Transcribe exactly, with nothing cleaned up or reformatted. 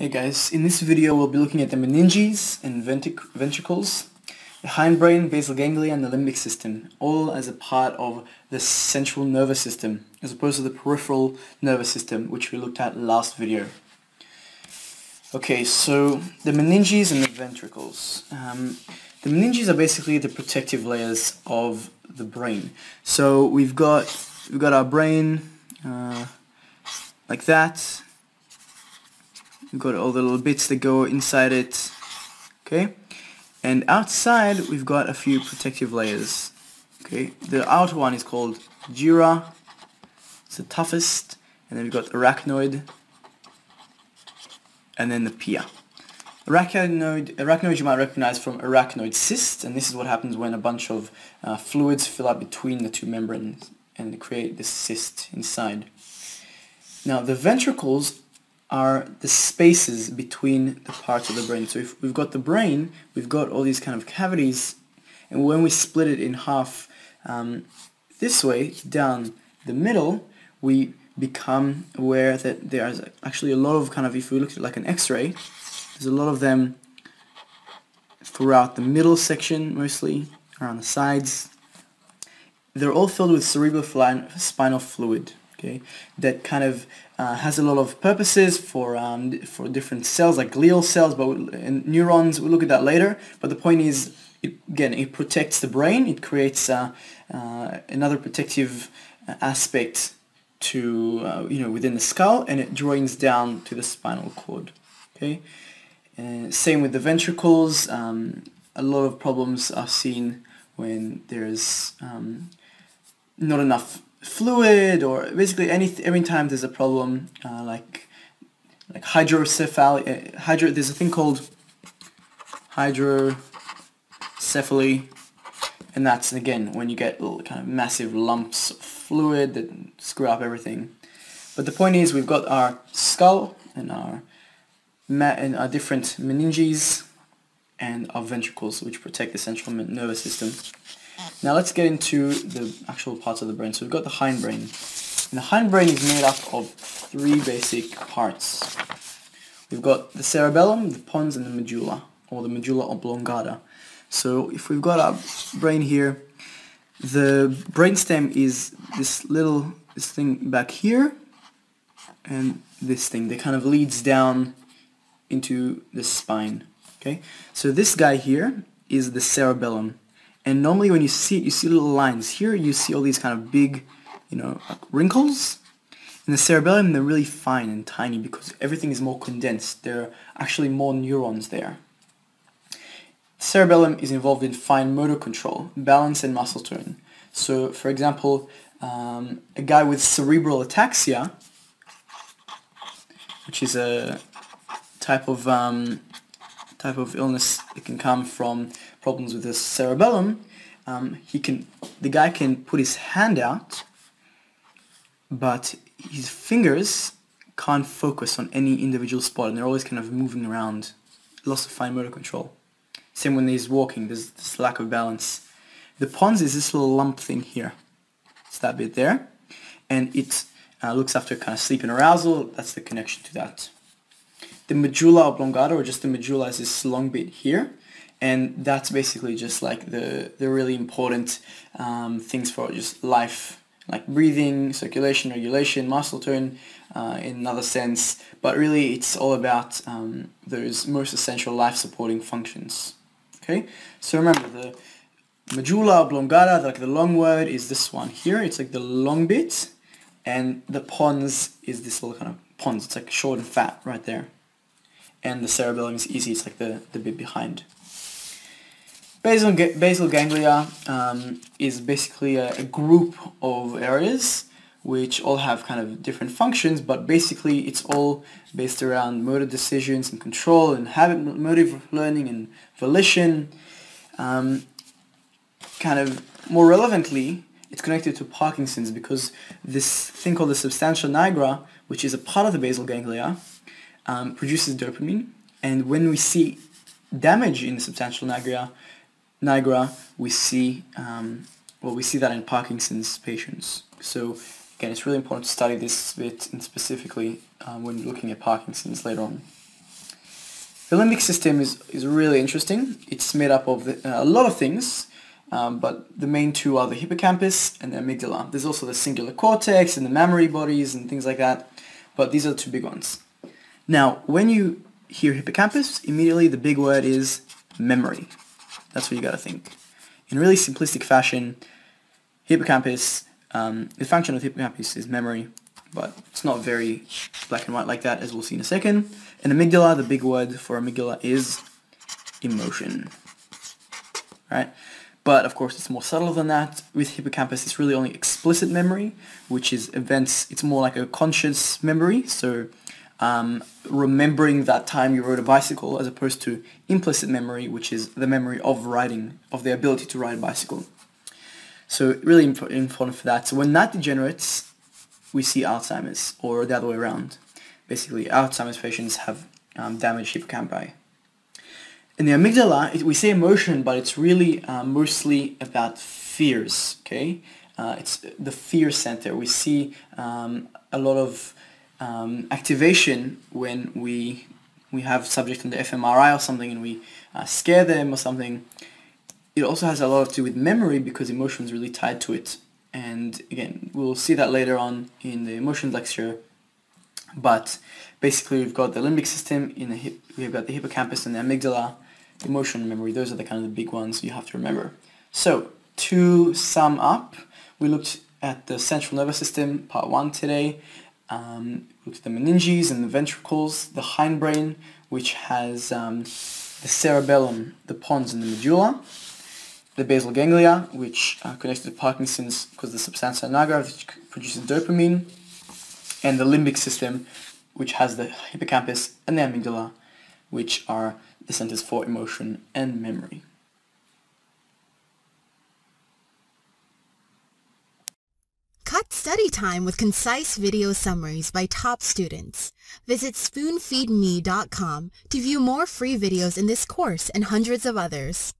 Hey guys, in this video we'll be looking at the meninges and ventric ventricles, the hindbrain, basal ganglia, and the limbic system, all as a part of the central nervous system, as opposed to the peripheral nervous system, which we looked at last video. Okay, so the meninges and the ventricles. Um, the meninges are basically the protective layers of the brain. So we've got we've got our brain uh, like that. We've got all the little bits that go inside it, okay? And outside, we've got a few protective layers, okay? The outer one is called dura, it's the toughest, and then we've got arachnoid, and then the pia. Arachnoid, arachnoid you might recognize from arachnoid cyst, and this is what happens when a bunch of uh, fluids fill up between the two membranes and create this cyst inside. Now, the ventricles are the spaces between the parts of the brain. So if we've got the brain, we've got all these kind of cavities, and when we split it in half um, this way, down the middle, we become aware that there's actually a lot of kind of, if we look at like an x-ray, there's a lot of them throughout the middle section mostly, around the sides. They're all filled with cerebrospinal fluid. Okay, that kind of uh, has a lot of purposes for um, for different cells, like glial cells, but we, and neurons. We'll look at that later. But the point is, it, again, it protects the brain. It creates uh, uh, another protective aspect to uh, you know within the skull, and it joins down to the spinal cord. Okay, and same with the ventricles. Um, a lot of problems are seen when there's um, not enough fluid, or basically any every time there's a problem uh, like like hydrocephaly. Uh, hydro there's a thing called hydrocephaly, and that's again when you get little kind of massive lumps of fluid that screw up everything. But the point is, we've got our skull and our ma and our different meninges and our ventricles, which protect the central nervous system. Now let's get into the actual parts of the brain. So we've got the hindbrain. And the hindbrain is made up of three basic parts. We've got the cerebellum, the pons, and the medulla, or the medulla oblongata. So if we've got our brain here, the brainstem is this little this thing back here, and this thing that kind of leads down into the spine. Okay, so this guy here is the cerebellum. And normally when you see it, you see little lines. Here you see all these kind of big, you know, like wrinkles. In the cerebellum, they're really fine and tiny because everything is more condensed. There are actually more neurons there. The cerebellum is involved in fine motor control, balance and muscle tone. So, for example, um, a guy with cerebral ataxia, which is a type of um, type of illness that can come from problems with the cerebellum, um, he can, the guy can put his hand out, but his fingers can't focus on any individual spot, and they're always kind of moving around. Loss of fine motor control. Same when he's walking, there's this lack of balance. The pons is this little lump thing here. It's that bit there, and it uh, looks after kind of sleep and arousal. That's the connection to that. The medulla oblongata, or just the medulla, is this long bit here. And that's basically just like the, the really important um, things for just life, like breathing, circulation, regulation, muscle tone uh, in another sense. But really it's all about um, those most essential life supporting functions. Okay, so remember, the medulla oblongata, like the long word, is this one here. It's like the long bit, and the pons is this little kind of pons. It's like short and fat right there. And the cerebellum is easy. It's like the, the bit behind. Basal, basal ganglia um, is basically a, a group of areas which all have kind of different functions, but basically it's all based around motor decisions and control and habit, motive learning and volition. Um, kind of more relevantly, it's connected to Parkinson's because this thing called the substantia nigra, which is a part of the basal ganglia, um, produces dopamine, and when we see damage in the substantia nigra, Nigra, we see um, well, we see that in Parkinson's patients. So again, it's really important to study this bit, and specifically um, when looking at Parkinson's later on. The limbic system is, is really interesting. It's made up of the, uh, a lot of things, um, but the main two are the hippocampus and the amygdala. There's also the cingulate cortex and the mammary bodies and things like that, but these are the two big ones. Now, when you hear hippocampus, immediately the big word is memory. That's what you got to think. In really simplistic fashion, hippocampus, um, the function of hippocampus is memory, but it's not very black and white like that, as we'll see in a second. And amygdala, the big word for amygdala is emotion, right? But of course it's more subtle than that. With hippocampus, it's really only explicit memory, which is events. It's more like a conscious memory, so um, remembering that time you rode a bicycle, as opposed to implicit memory, which is the memory of riding, of the ability to ride a bicycle. So really important for that. So when that degenerates, we see Alzheimer's, or the other way around. Basically, Alzheimer's patients have um, damaged hippocampi. In the amygdala, it, we say emotion, but it's really uh, mostly about fears, okay? Uh, it's the fear center. We see um, a lot of um, activation when we, we have subjects on the f M R I or something, and we uh, scare them or something. It also has a lot to do with memory, because emotion is really tied to it. And again, we'll see that later on in the emotions lecture. But basically, we've got the limbic system, in the hip, we've got the hippocampus and the amygdala, emotion, memory. Those are the kind of the big ones you have to remember. So to sum up, we looked at the central nervous system, part one today. Um, we looked at the meninges and the ventricles, the hindbrain, which has um, the cerebellum, the pons, and the medulla. The basal ganglia, which are connected to Parkinson's because the substantia nigra, which produces dopamine, and the limbic system, which has the hippocampus and the amygdala, which are the centers for emotion and memory. Cut study time with concise video summaries by top students. Visit spoon feed me dot com to view more free videos in this course and hundreds of others.